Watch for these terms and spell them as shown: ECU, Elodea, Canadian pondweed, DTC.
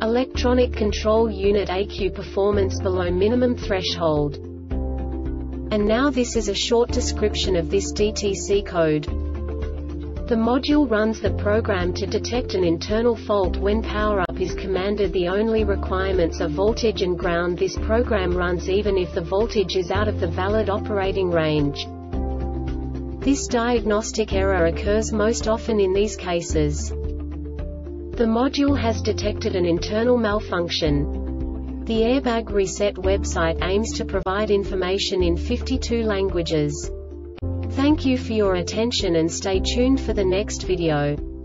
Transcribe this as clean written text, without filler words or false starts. electronic control unit ECU performance below minimum threshold. And now this is a short description of this DTC code. The module runs the program to detect an internal fault when power up is commanded. The only requirements are voltage and ground. This program runs even if the voltage is out of the valid operating range. This diagnostic error occurs most often in these cases. The module has detected an internal malfunction. The Airbag Reset website aims to provide information in 52 languages. Thank you for your attention and stay tuned for the next video.